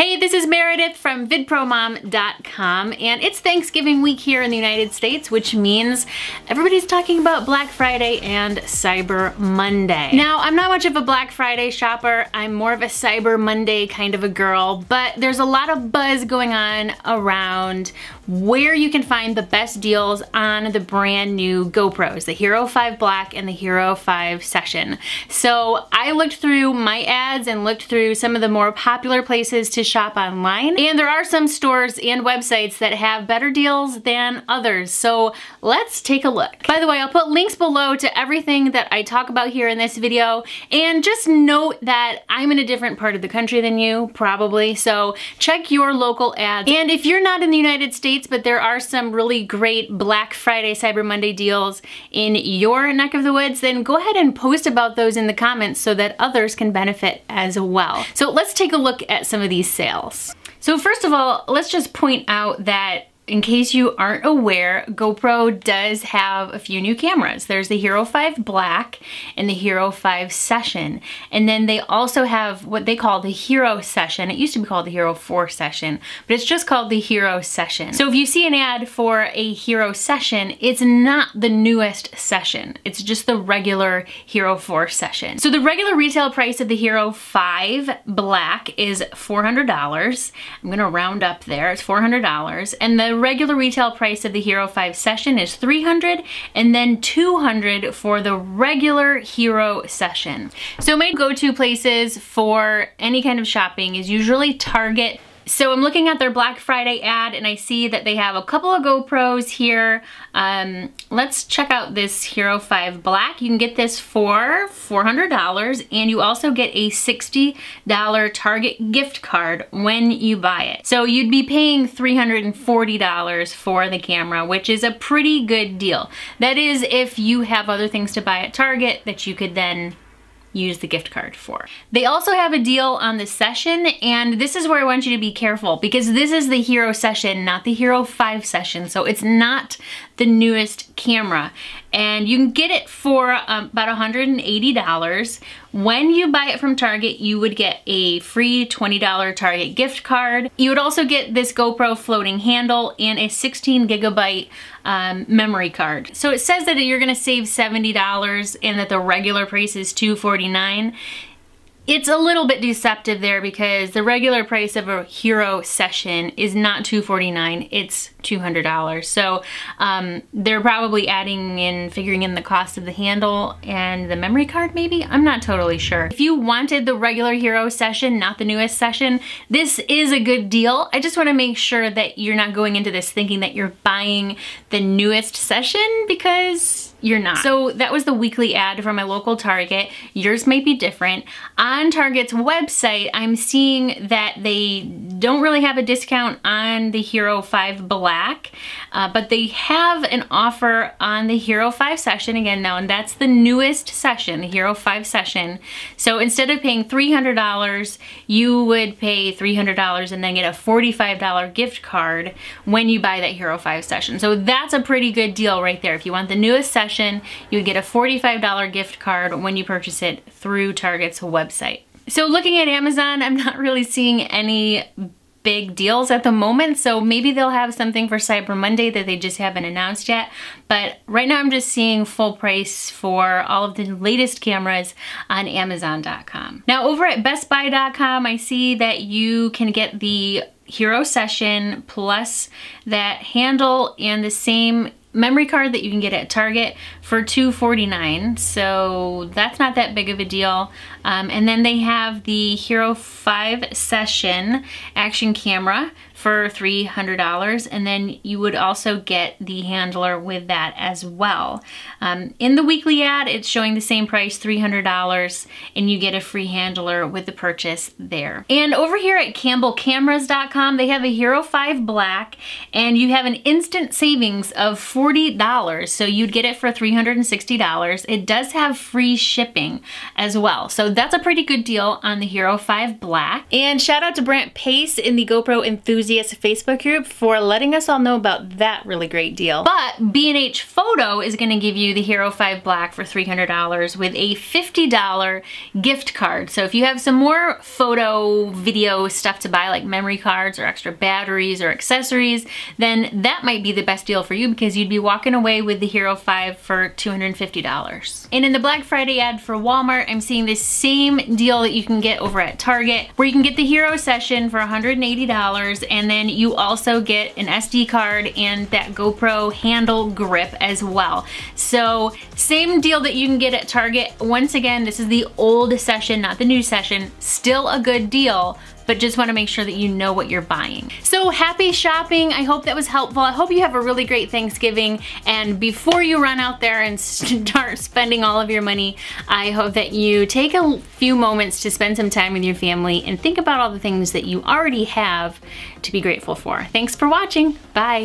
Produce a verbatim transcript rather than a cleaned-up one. Hey, this is Meredith from vid pro mom dot com, and it's Thanksgiving week here in the United States, which means everybody's talking about Black Friday and Cyber Monday. Now, I'm not much of a Black Friday shopper. I'm more of a Cyber Monday kind of a girl, but there's a lot of buzz going on around where you can find the best deals on the brand new GoPros, the Hero five Black and the Hero five Session. So I looked through my ads and looked through some of the more popular places to shop shop online, and there are some stores and websites that have better deals than others, so let's take a look. By the way, I'll put links below to everything that I talk about here in this video, and just note that I'm in a different part of the country than you, probably, so check your local ads. And if you're not in the United States, but there are some really great Black Friday, Cyber Monday deals in your neck of the woods, then go ahead and post about those in the comments so that others can benefit as well. So let's take a look at some of these sales. Sales. So first of all, let's just point out that in case you aren't aware, GoPro does have a few new cameras. There's the Hero five Black and the Hero five Session. And then they also have what they call the Hero Session. It used to be called the Hero four Session, but it's just called the Hero Session. So if you see an ad for a Hero Session, it's not the newest session. It's just the regular Hero four Session. So the regular retail price of the Hero five Black is four hundred dollars. I'm gonna round up there, it's four hundred dollars. And the regular retail price of the Hero five Session is three hundred dollars, and then two hundred dollars for the regular Hero Session. So my go-to places for any kind of shopping is usually Target. So I'm looking at their Black Friday ad, and I see that they have a couple of GoPros here. Um, let's check out this Hero five Black. You can get this for four hundred dollars, and you also get a sixty dollar Target gift card when you buy it. So you'd be paying three hundred forty dollars for the camera, which is a pretty good deal. That is if you have other things to buy at Target that you could then use the gift card for. They also have a deal on the Session, and this is where I want you to be careful, because this is the Hero Session, not the Hero five Session, so it's not the newest camera. And you can get it for um, about one hundred eighty dollars. When you buy it from Target, you would get a free twenty dollar Target gift card. You would also get this GoPro floating handle and a sixteen gigabyte um, memory card. So it says that you're gonna save seventy dollars and that the regular price is two forty-nine. It's a little bit deceptive there, because the regular price of a Hero Session is not two forty-nine, it's two hundred dollars. So um, they're probably adding in, figuring in the cost of the handle and the memory card maybe? I'm not totally sure. If you wanted the regular Hero Session, not the newest session, this is a good deal. I just wanna make sure that you're not going into this thinking that you're buying the newest session, because you're not. So that was the weekly ad from my local Target. Yours might be different. On Target's website, I'm seeing that they don't really have a discount on the Hero five Black, uh, but they have an offer on the Hero five Session again now, and that's the newest session, the Hero five Session. So instead of paying three hundred dollars, you would pay three hundred dollars and then get a forty-five dollar gift card when you buy that Hero five Session. So that's a pretty good deal right there. If you want the newest session, you would get a forty-five dollar gift card when you purchase it through Target's website. So looking at Amazon, I'm not really seeing any big deals at the moment, so maybe they'll have something for Cyber Monday that they just haven't announced yet. But right now I'm just seeing full price for all of the latest cameras on Amazon dot com. Now over at Best Buy dot com, I see that you can get the Hero Session plus that handle and the same memory card that you can get at Target for two forty-nine, so that's not that big of a deal. Um, and then they have the Hero five Session action camera for three hundred dollars, and then you would also get the handler with that as well. Um, in the weekly ad, it's showing the same price, three hundred dollars, and you get a free handler with the purchase there. And over here at Campbell Cameras dot com, they have a Hero five Black, and you have an instant savings of forty dollars, so you'd get it for three hundred sixty dollars. It does have free shipping as well, so that's a pretty good deal on the Hero five Black. And shout out to Brant Pace in the GoPro Enthusiast enthusiast Facebook group for letting us all know about that really great deal. But B and H Photo is gonna give you the Hero five Black for three hundred dollars with a fifty dollar gift card. So if you have some more photo, video stuff to buy, like memory cards or extra batteries or accessories, then that might be the best deal for you, because you'd be walking away with the Hero five for two hundred fifty dollars. And in the Black Friday ad for Walmart, I'm seeing the same deal that you can get over at Target, where you can get the Hero Session for one hundred eighty dollars, and then you also get an S D card and that GoPro handle grip as well. So same deal that you can get at Target. Once again, this is the old Session, not the new Session. Still a good deal, but just want to make sure that you know what you're buying. So happy shopping. I hope that was helpful. I hope you have a really great Thanksgiving. And before you run out there and start spending all of your money, I hope that you take a few moments to spend some time with your family and think about all the things that you already have to be grateful for. Thanks for watching. Bye.